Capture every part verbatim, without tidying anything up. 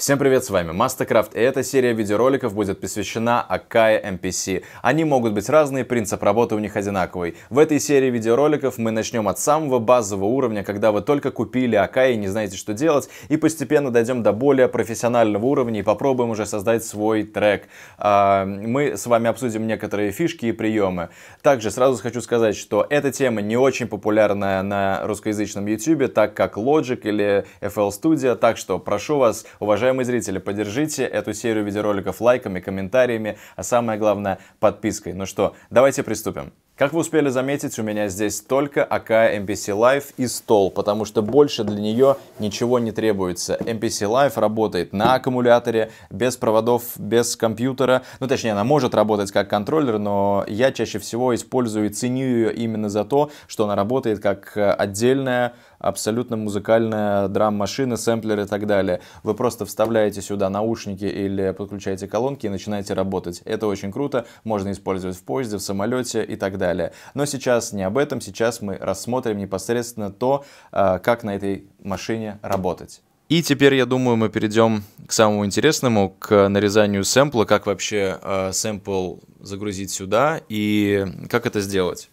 Всем привет, с вами Masta Kraft, и эта серия видеороликов будет посвящена Akai эм пи си. Они могут быть разные, принцип работы у них одинаковый. В этой серии видеороликов мы начнем от самого базового уровня, когда вы только купили Akai и не знаете, что делать, и постепенно дойдем до более профессионального уровня и попробуем уже создать свой трек. Мы с вами обсудим некоторые фишки и приемы. Также сразу хочу сказать, что эта тема не очень популярная на русскоязычном YouTube, так как Logic или эф эл Studio, так что прошу вас, уважаемые Уважаемые зрители, поддержите эту серию видеороликов лайками, комментариями, а самое главное подпиской. Ну что, давайте приступим. Как вы успели заметить, у меня здесь только Akai эм пи си Live и стол, потому что больше для нее ничего не требуется. эм пи си Live работает на аккумуляторе, без проводов, без компьютера. Ну, точнее, она может работать как контроллер, но я чаще всего использую и ценю ее именно за то, что она работает как отдельная, абсолютно музыкальная драм-машина, сэмплер и так далее. Вы просто вставляете сюда наушники или подключаете колонки и начинаете работать. Это очень круто, можно использовать в поезде, в самолете и так далее. Но сейчас не об этом, сейчас мы рассмотрим непосредственно то, как на этой машине работать. И теперь, я думаю, мы перейдем к самому интересному, к нарезанию сэмпла, как вообще э, сэмпл загрузить сюда и как это сделать.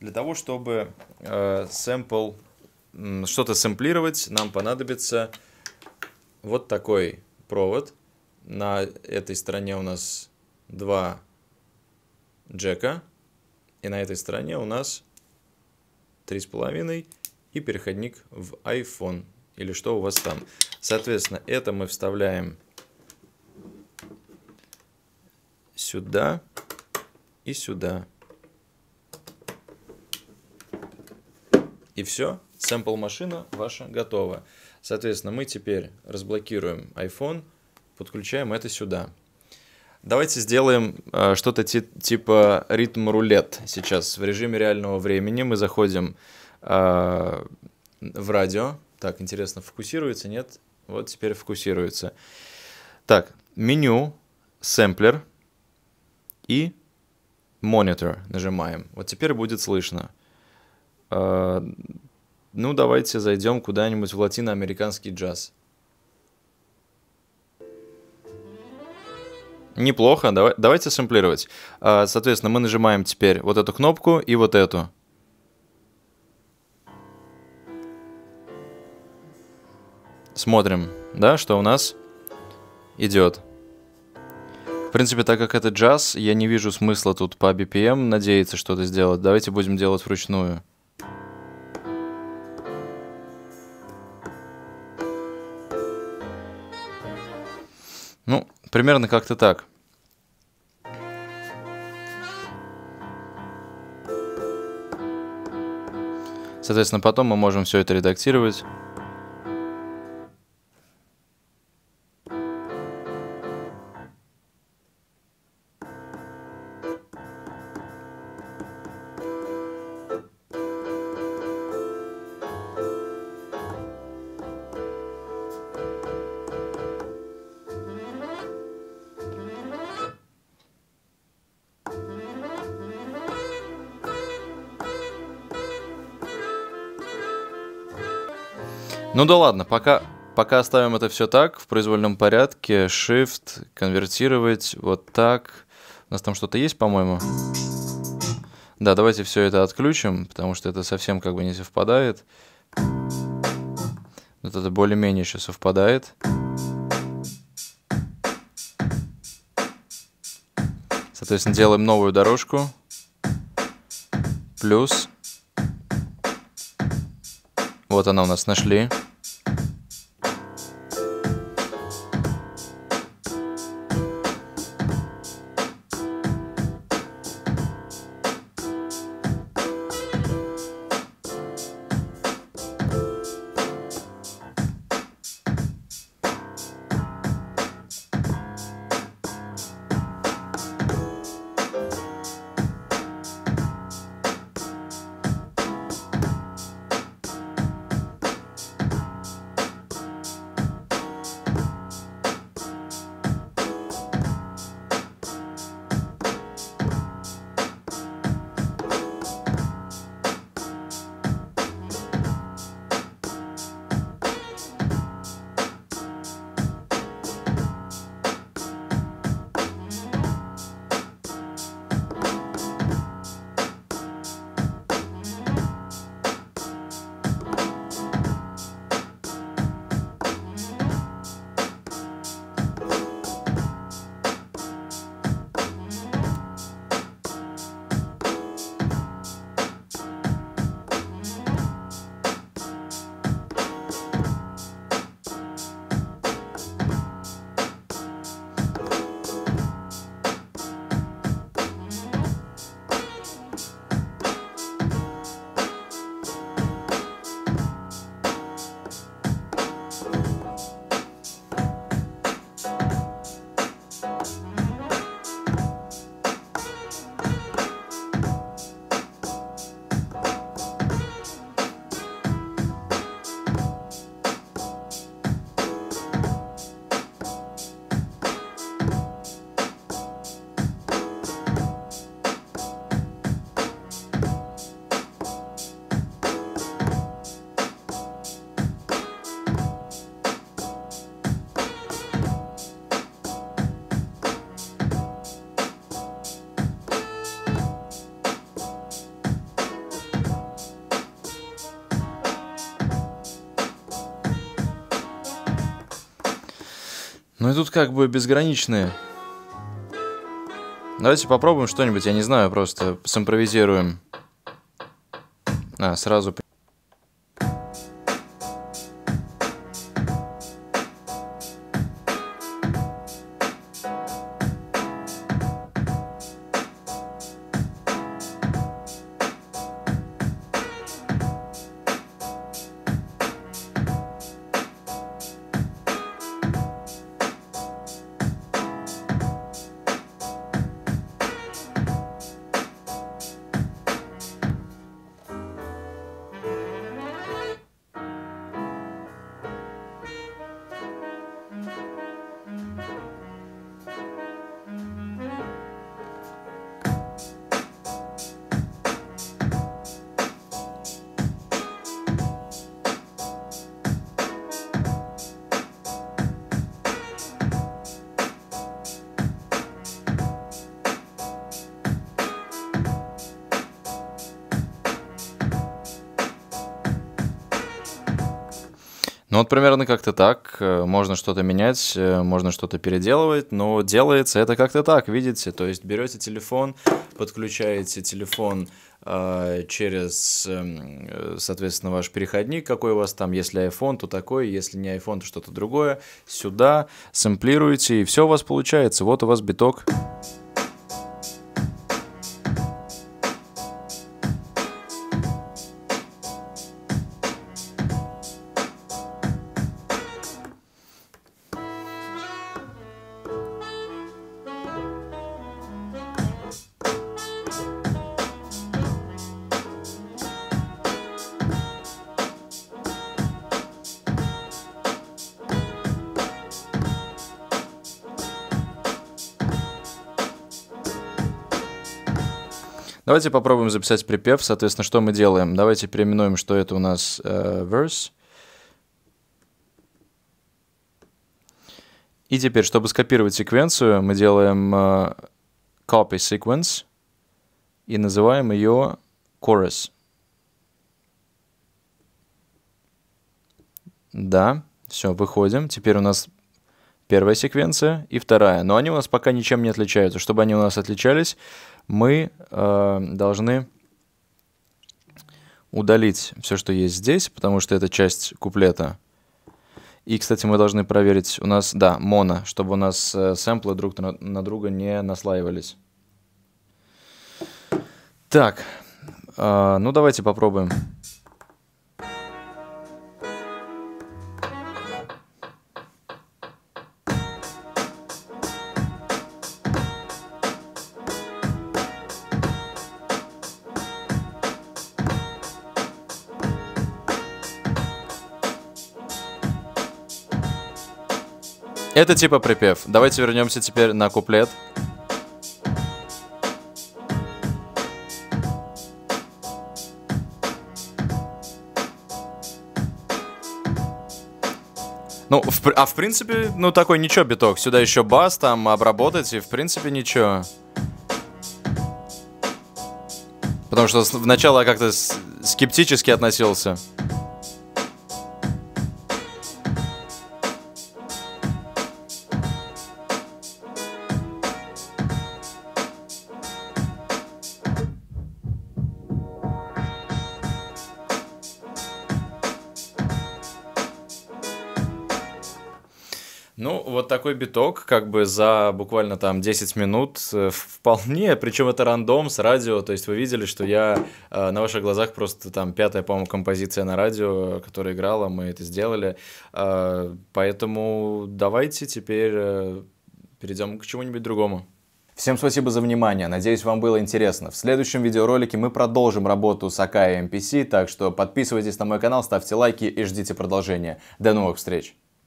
Для того, чтобы э, сэмпл, что-то сэмплировать, нам понадобится вот такой провод. На этой стороне у нас два джека. И на этой стороне у нас три с половиной и переходник в iPhone, или что у вас там. Соответственно, это мы вставляем сюда и сюда. И все, сэмпл-машина ваша готова. Соответственно, мы теперь разблокируем iPhone, подключаем это сюда. Давайте сделаем э, что-то типа ритм-рулет сейчас. В режиме реального времени мы заходим э, в радио. Так, интересно, фокусируется? Нет? Вот теперь фокусируется. Так, меню, сэмплер и монитор нажимаем. Вот теперь будет слышно. Э, ну, давайте зайдем куда-нибудь в латиноамериканский джаз. Неплохо, давай, давайте сэмплировать. Соответственно, мы нажимаем теперь вот эту кнопку и вот эту. Смотрим, да, что у нас идет. В принципе, так как это джаз, я не вижу смысла тут по би пи эм надеяться что-то сделать. Давайте будем делать вручную. Ну, примерно как-то так. Соответственно, потом мы можем все это редактировать. Ну да ладно, пока, пока оставим это все так, в произвольном порядке. Shift, конвертировать, вот так. У нас там что-то есть, по-моему? Да, давайте все это отключим, потому что это совсем как бы не совпадает. Вот это более-менее еще совпадает. Соответственно, делаем новую дорожку. Плюс. Вот она у нас, нашли. Ну и тут как бы безграничные. Давайте попробуем что-нибудь, я не знаю, просто симпровизируем. А, сразу... Ну вот примерно как-то так, можно что-то менять, можно что-то переделывать, но делается это как-то так, видите, то есть берете телефон, подключаете телефон э, через, э, соответственно, ваш переходник, какой у вас там, если iPhone, то такой, если не iPhone, то что-то другое, сюда, сэмплируете, и все у вас получается, вот у вас биток. Давайте попробуем записать припев. Соответственно, что мы делаем? Давайте переименуем, что это у нас э, verse. И теперь, чтобы скопировать секвенцию, мы делаем э, copy sequence и называем ее chorus. Да, все, выходим. Теперь у нас первая секвенция и вторая. Но они у нас пока ничем не отличаются. Чтобы они у нас отличались, мы э, должны удалить все, что есть здесь, потому что это часть куплета. И, кстати, мы должны проверить, у нас, да, моно, чтобы у нас э, сэмплы друг на, на друга не наслаивались. Так, э, ну давайте попробуем. Это типа припев. Давайте вернемся теперь на куплет. Ну, в, а в принципе, ну такой ничего биток. Сюда еще бас там обработать и в принципе ничего. Потому что вначале я как-то скептически относился. Ну, вот такой биток, как бы за буквально там десять минут вполне, причем это рандом с радио, то есть вы видели, что я э, на ваших глазах просто там пятая, по-моему, композиция на радио, которая играла, мы это сделали, э, поэтому давайте теперь э, перейдем к чему-нибудь другому. Всем спасибо за внимание, надеюсь, вам было интересно. В следующем видеоролике мы продолжим работу с Akai эм пи си, так что подписывайтесь на мой канал, ставьте лайки и ждите продолжения. До новых встреч!